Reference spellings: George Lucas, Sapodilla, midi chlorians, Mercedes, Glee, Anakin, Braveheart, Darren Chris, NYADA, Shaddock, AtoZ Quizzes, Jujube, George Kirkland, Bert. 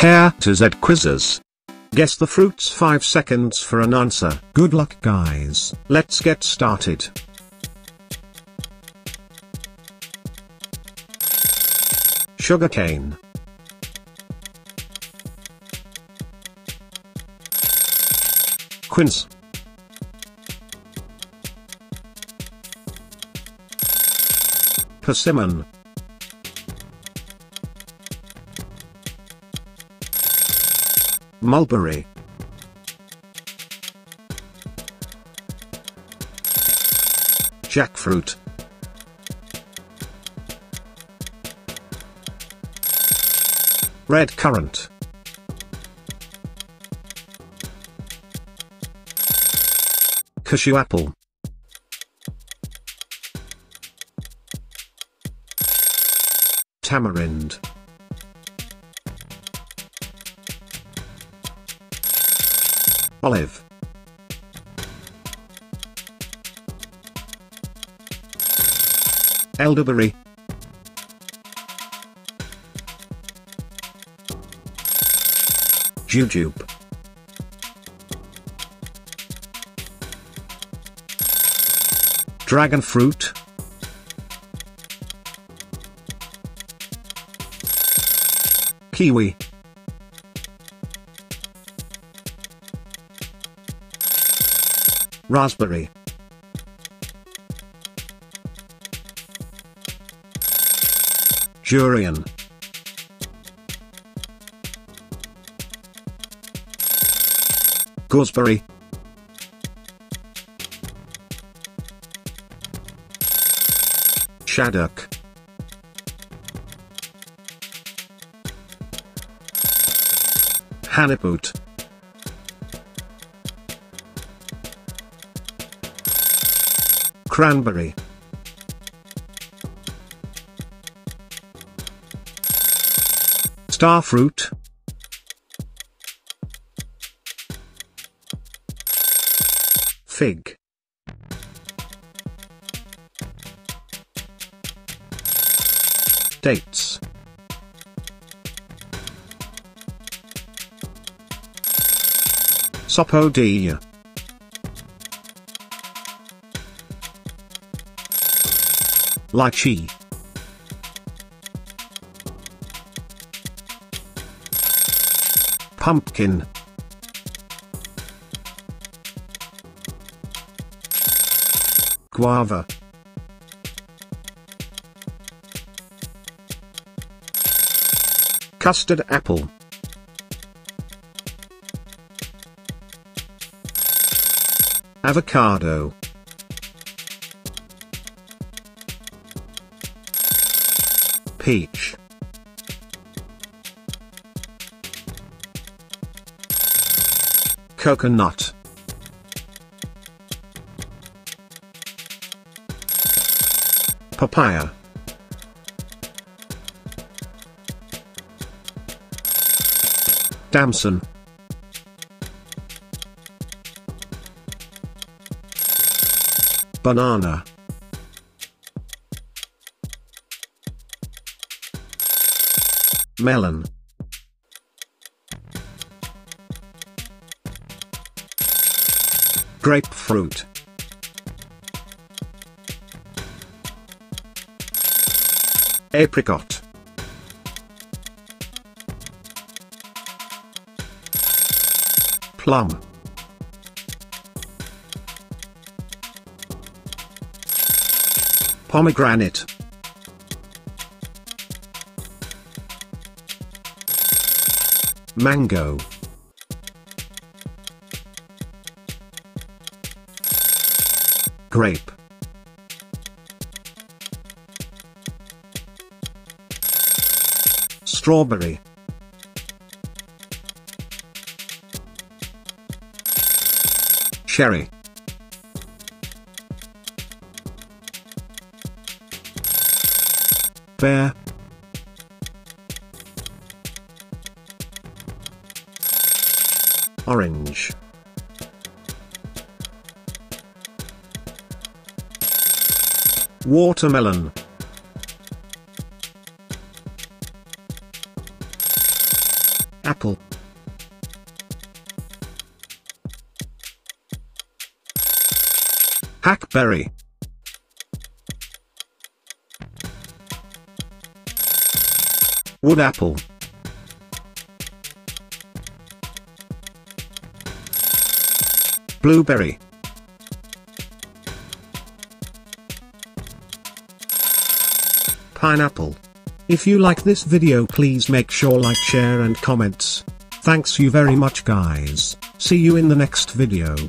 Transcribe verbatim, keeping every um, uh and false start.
Here AtoZ Quizzes. Guess the fruits five seconds for an answer. Good luck guys. Let's get started. Sugarcane. Quince. Persimmon. Mulberry. Jackfruit. Red currant. Cashew apple. Tamarind. Olive. Elderberry. Jujube. Dragon fruit. Kiwi. Raspberry. Durian. Gooseberry. Shaddock. Honeyboot. Cranberry. Starfruit. Fig. Dates. Sapodilla. Lychee. Pumpkin. Guava. Custard apple. Avocado. Peach. Coconut. Papaya. Damson. Banana. Melon. Grapefruit. Apricot. Plum. Pomegranate. Mango. Grape. Strawberry. Cherry. Pear. Orange. Watermelon. Apple. Hackberry. Wood apple. Blueberry. Pineapple. If you like this video, please make sure like, share and comments. Thanks you very much guys. See you in the next video.